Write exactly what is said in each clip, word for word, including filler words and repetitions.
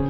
Yeah,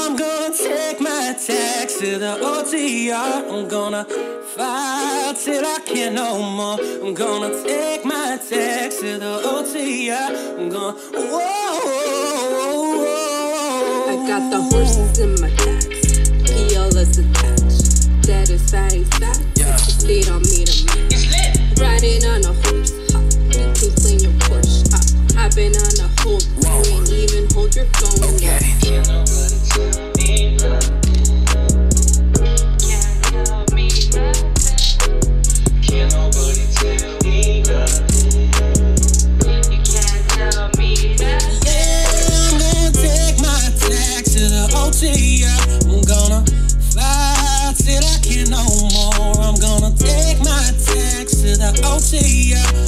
I'm gonna take my tax to the O T R. I'm gonna file till I can no more. I'm gonna take my tax to the O T R. I'm gonna, whoa, whoa, whoa. I got the horses in my tax, P L S attached. That is fatty fat, yeah. It's lit on me to me. It's lit. Riding on a horse, hop. You can clean your Porsche, hop. Hopping on a horse, you ain't even hold your phone. Okay. I'm gonna fly till I can no more. I'm gonna take my tax to the O T R.